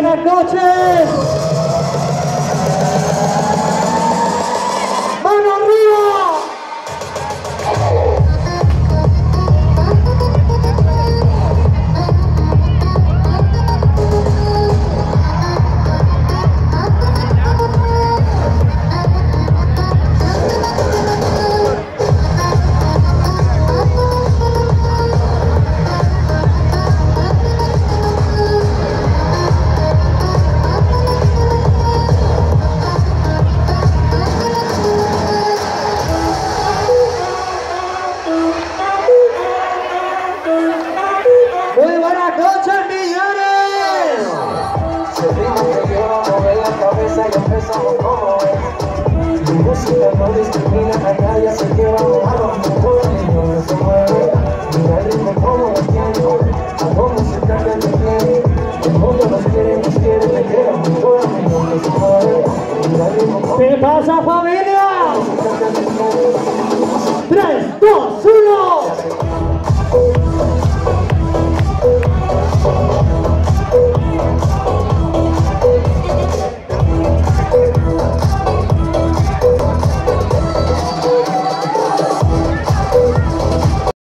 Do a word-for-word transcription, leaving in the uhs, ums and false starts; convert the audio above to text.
buenas noches. ¡Mano arriba! ¡Mira, rico, cómo me tiene!